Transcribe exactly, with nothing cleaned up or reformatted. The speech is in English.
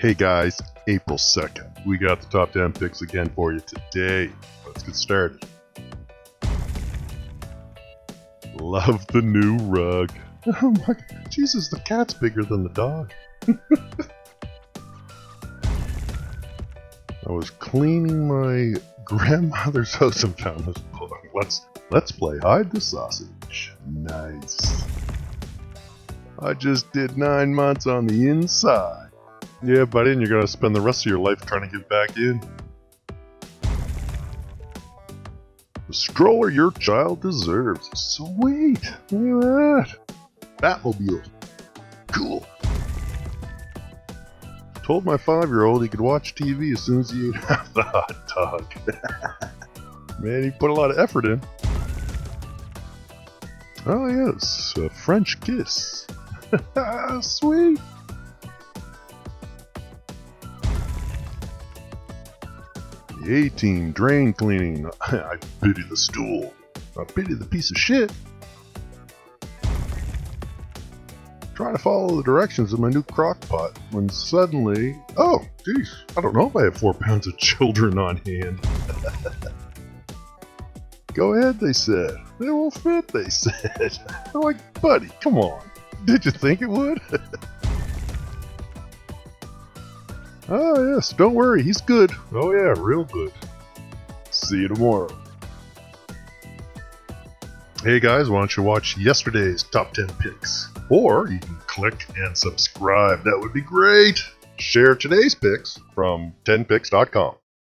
Hey guys, April second. We got the top ten picks again for you today. Let's get started. Love the new rug. Oh my God. Jesus, the cat's bigger than the dog. I was cleaning my grandmother's house and found this book. Let's let's play hide the sausage. Nice. I just did nine months on the inside. Yeah, buddy, and you're gonna spend the rest of your life trying to get back in. The stroller your child deserves. Sweet! Look at that! Batmobile. Cool. Told my five-year-old he could watch T V as soon as he ate half the hot dog. Man, he put a lot of effort in. Oh yes, a French kiss. Sweet! eighteen drain cleaning. I pity the stool. I pity the piece of shit. Trying to follow the directions of my new crock pot when suddenly, oh, geez, I don't know if I have four pounds of children on hand. Go ahead, they said. They won't fit, they said. I'm like, buddy, come on. Did you think it would? Oh yes, don't worry, he's good. Oh yeah, real good. See you tomorrow. Hey guys, why don't you watch yesterday's top ten picks? Or you can click and subscribe, that would be great. Share today's picks from ten picks dot com.